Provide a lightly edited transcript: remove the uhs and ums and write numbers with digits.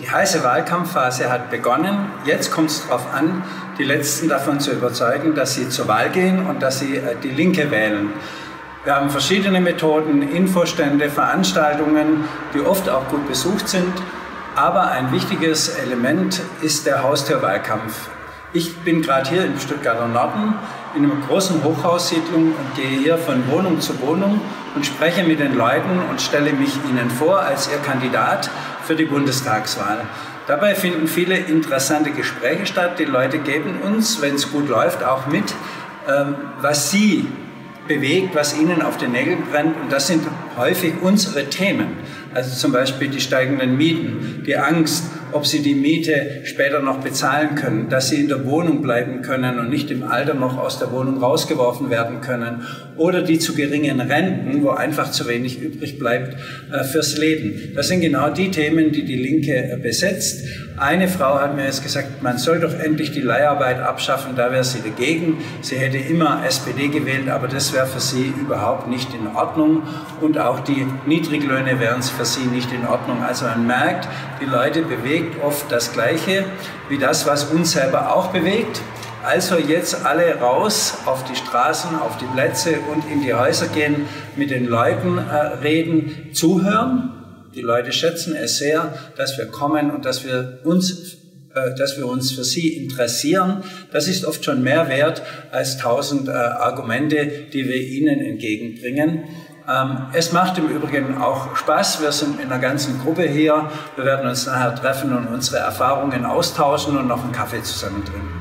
Die heiße Wahlkampfphase hat begonnen. Jetzt kommt es darauf an, die Letzten davon zu überzeugen, dass sie zur Wahl gehen und dass sie die Linke wählen. Wir haben verschiedene Methoden, Infostände, Veranstaltungen, die oft auch gut besucht sind. Aber ein wichtiges Element ist der Haustürwahlkampf. Ich bin gerade hier im Stuttgarter Norden in einer großen Hochhaussiedlung und gehe hier von Wohnung zu Wohnung und spreche mit den Leuten und stelle mich ihnen vor als ihr Kandidat für die Bundestagswahl. Dabei finden viele interessante Gespräche statt. Die Leute geben uns, wenn es gut läuft, auch mit, was sie bewegt, was ihnen auf den Nägeln brennt, und das sind häufig unsere Themen. Also zum Beispiel die steigenden Mieten, die Angst, ob sie die Miete später noch bezahlen können, dass sie in der Wohnung bleiben können und nicht im Alter noch aus der Wohnung rausgeworfen werden können, oder die zu geringen Renten, wo einfach zu wenig übrig bleibt fürs Leben. Das sind genau die Themen, die die Linke besetzt. Eine Frau hat mir jetzt gesagt, man soll doch endlich die Leiharbeit abschaffen, da wäre sie dagegen. Sie hätte immer SPD gewählt, aber das wäre für sie überhaupt nicht in Ordnung. Und auch die Niedriglöhne wären für sie nicht in Ordnung. Also man merkt, die Leute bewegt oft das Gleiche wie das, was uns selber auch bewegt. Also jetzt alle raus auf die Straßen, auf die Plätze und in die Häuser gehen, mit den Leuten reden, zuhören. Die Leute schätzen es sehr, dass wir kommen und dass wir uns für sie interessieren. Das ist oft schon mehr wert als 1000 Argumente, die wir ihnen entgegenbringen. Es macht im Übrigen auch Spaß. Wir sind in einer ganzen Gruppe hier. Wir werden uns nachher treffen und unsere Erfahrungen austauschen und noch einen Kaffee zusammen trinken.